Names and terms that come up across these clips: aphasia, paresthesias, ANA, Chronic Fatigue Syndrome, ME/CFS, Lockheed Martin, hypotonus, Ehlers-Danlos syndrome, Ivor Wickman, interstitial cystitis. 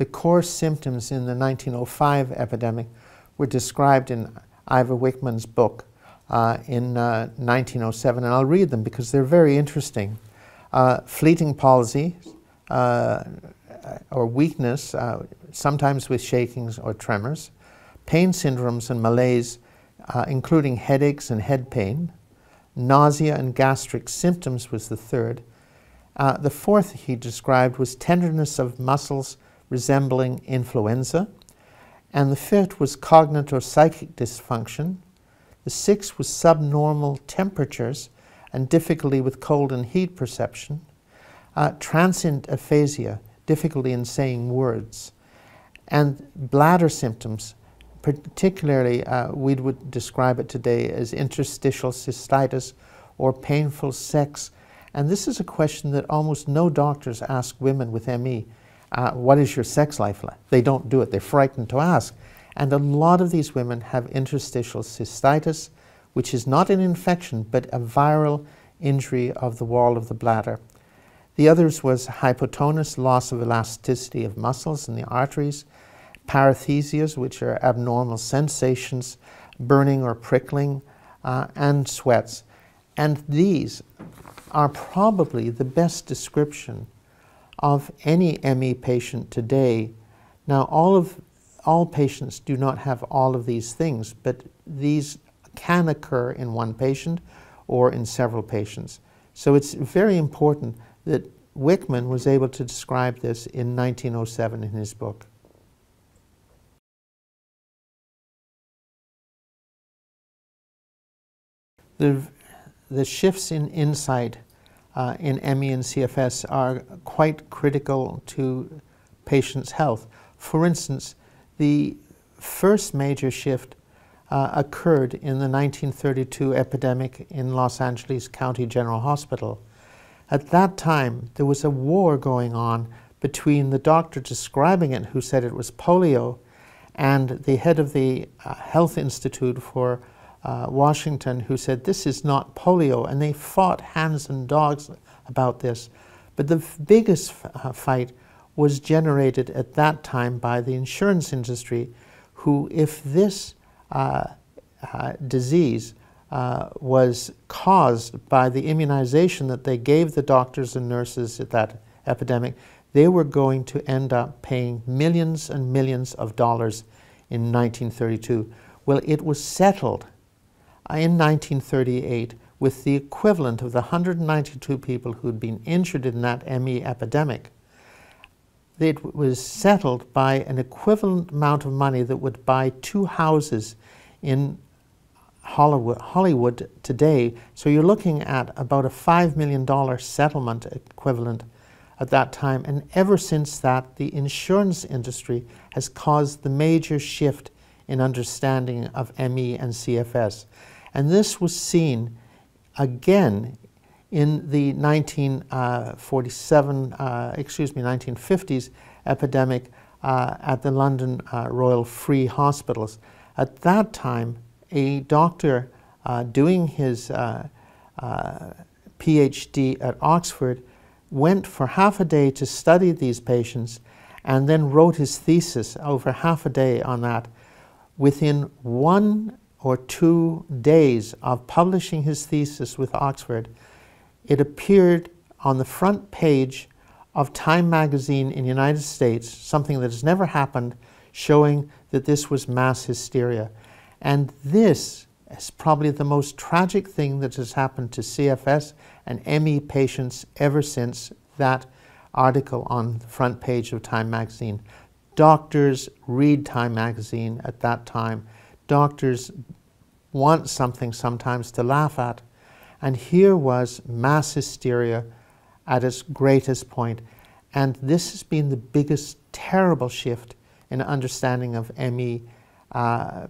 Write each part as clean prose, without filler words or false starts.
The core symptoms in the 1905 epidemic were described in Ivor Wickman's book in 1907, and I'll read them because they're very interesting. Fleeting palsy or weakness, sometimes with shakings or tremors, pain syndromes and malaise, including headaches and head pain, nausea and gastric symptoms was the third. The fourth he described was tenderness of muscles resembling influenza, and the fifth was cognitive or psychic dysfunction. The sixth was subnormal temperatures and difficulty with cold and heat perception, transient aphasia, difficulty in saying words, and bladder symptoms, particularly we would describe it today as interstitial cystitis or painful sex. And this is a question that almost no doctors ask women with ME. What is your sex life like? They don't do it. They're frightened to ask. And a lot of these women have interstitial cystitis, which is not an infection, but a viral injury of the wall of the bladder. The others was hypotonus, loss of elasticity of muscles in the arteries, paresthesias, which are abnormal sensations, burning or prickling, and sweats. And these are probably the best description of any ME patient today. Now, all patients do not have all of these things, but these can occur in one patient or in several patients. So it's very important that Wickman was able to describe this in 1907 in his book. The shifts in insight in ME and CFS are quite critical to patients' health. For instance, the first major shift occurred in the 1932 epidemic in Los Angeles County General Hospital. At that time, there was a war going on between the doctor describing it, who said it was polio, and the head of the Health Institute for Washington, who said this is not polio, and they fought hands and dogs about this. But the biggest fight was generated at that time by the insurance industry, who, if this disease was caused by the immunization that they gave the doctors and nurses at that epidemic, they were going to end up paying millions and millions of dollars in 1932. Well, it was settled in 1938 with the equivalent of the 192 people who'd been injured in that ME epidemic. It was settled by an equivalent amount of money that would buy 2 houses in Hollywood today. So you're looking at about a $5 million settlement equivalent at that time. And ever since that, the insurance industry has caused the major shift in understanding of ME and CFS. And this was seen again in the 1950s epidemic at the London Royal Free Hospitals. At that time, a doctor doing his PhD at Oxford went for half a day to study these patients and then wrote his thesis over half a day on that. Within 1 or 2 days of publishing his thesis with Oxford, it appeared on the front page of Time magazine in the United States, something that has never happened, showing that this was mass hysteria. And this is probably the most tragic thing that has happened to CFS and ME patients ever since that article on the front page of Time magazine. Doctors read Time magazine at that time. Doctors want something sometimes to laugh at. And here was mass hysteria at its greatest point. And this has been the biggest terrible shift in understanding of ME,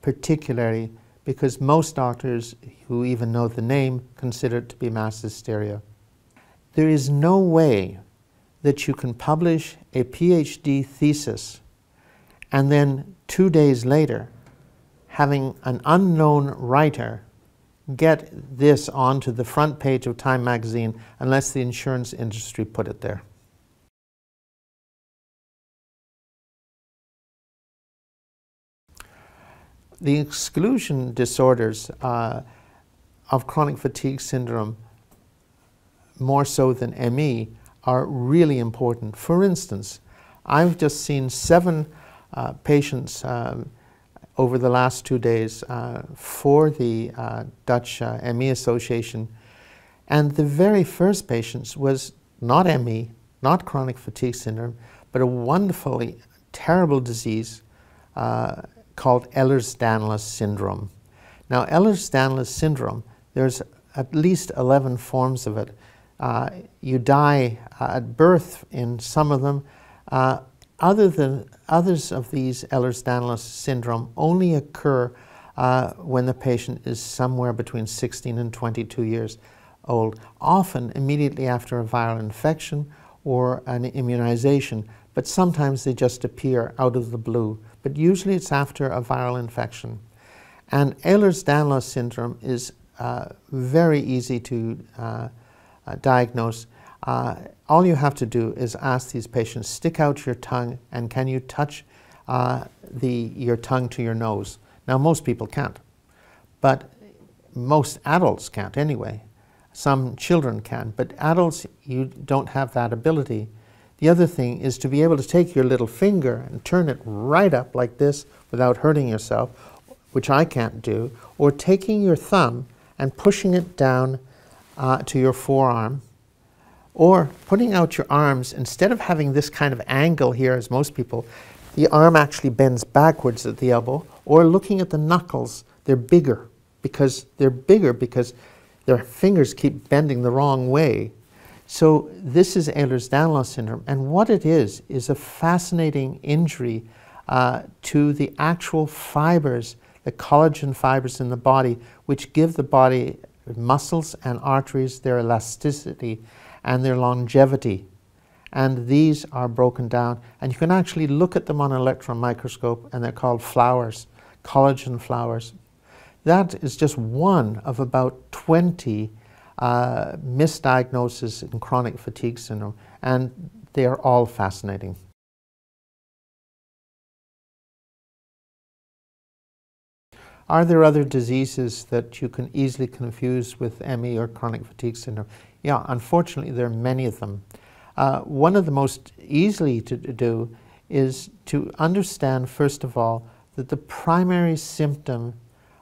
particularly because most doctors who even know the name consider it to be mass hysteria. There is no way that you can publish a PhD thesis and then 2 days later, having an unknown writer get this onto the front page of Time magazine unless the insurance industry put it there. the exclusion disorders of chronic fatigue syndrome, more so than ME, are really important. For instance, I've just seen 7 patients over the last 2 days for the Dutch ME Association, and the very first patient was not ME, not chronic fatigue syndrome, but a wonderfully terrible disease called Ehlers-Danlos syndrome. Now, Ehlers-Danlos syndrome, there's at least 11 forms of it. You die at birth in some of them. Others of these Ehlers-Danlos syndrome only occur when the patient is somewhere between 16 and 22 years old, often immediately after a viral infection or an immunization, but sometimes they just appear out of the blue. But usually it's after a viral infection. And Ehlers-Danlos syndrome is very easy to diagnose. All you have to do is ask these patients, stick out your tongue and can you touch your tongue to your nose? Now, most people can't, but most adults can't anyway. Some children can, but adults, you don't have that ability. The other thing is to be able to take your little finger and turn it right up like this without hurting yourself, which I can't do, or taking your thumb and pushing it down to your forearm, or putting out your arms. Instead of having this kind of angle here as most people, the arm actually bends backwards at the elbow, or looking at the knuckles. They're bigger because their fingers keep bending the wrong way. So this is Ehlers-Danlos syndrome, and what it is a fascinating injury to the actual fibers, the collagen fibers in the body, which give the body muscles and arteries their elasticity and their longevity. And these are broken down, and you can actually look at them on an electron microscope, and they're called flowers, collagen flowers. That is just one of about 20 misdiagnoses in chronic fatigue syndrome, and they are all fascinating. Are there other diseases that you can easily confuse with ME or chronic fatigue syndrome? Yeah, unfortunately there are many of them. One of the most easily to do is to understand, first of all, that the primary symptom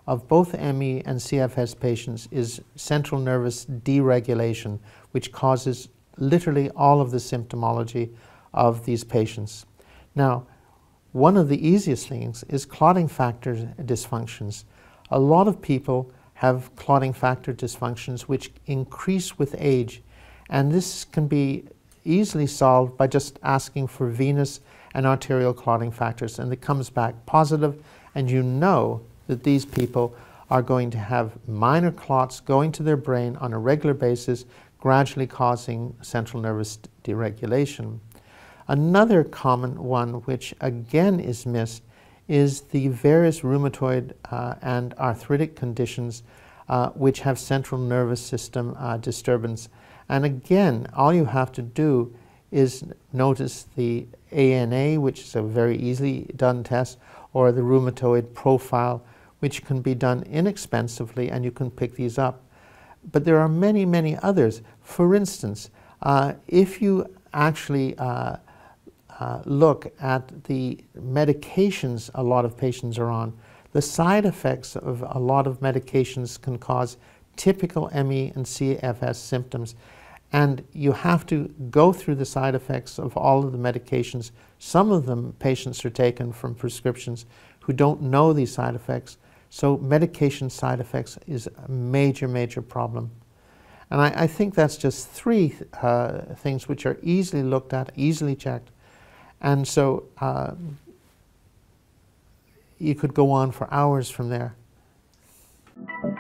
of both ME and CFS patients is central nervous deregulation, which causes literally all of the symptomology of these patients. Now, one of the easiest things is clotting factor dysfunctions. A lot of people have clotting factor dysfunctions which increase with age, and this can be easily solved by just asking for venous and arterial clotting factors, and it comes back positive, and you know that these people are going to have minor clots going to their brain on a regular basis, gradually causing central nervous deregulation. Another common one, which again is missed, is the various rheumatoid and arthritic conditions which have central nervous system disturbance. And again, all you have to do is notice the ANA, which is a very easily done test, or the rheumatoid profile, which can be done inexpensively, and you can pick these up. But there are many, many others. For instance, if you actually look at the medications a lot of patients are on, the side effects of a lot of medications can cause typical ME and CFS symptoms. And you have to go through the side effects of all of the medications. Some of them patients are taken from prescriptions who don't know these side effects. So medication side effects is a major, major problem. And I think that's just 3 things which are easily looked at, easily checked. And so you could go on for hours from there.